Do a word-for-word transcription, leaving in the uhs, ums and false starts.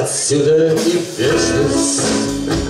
Отсюда и вечность.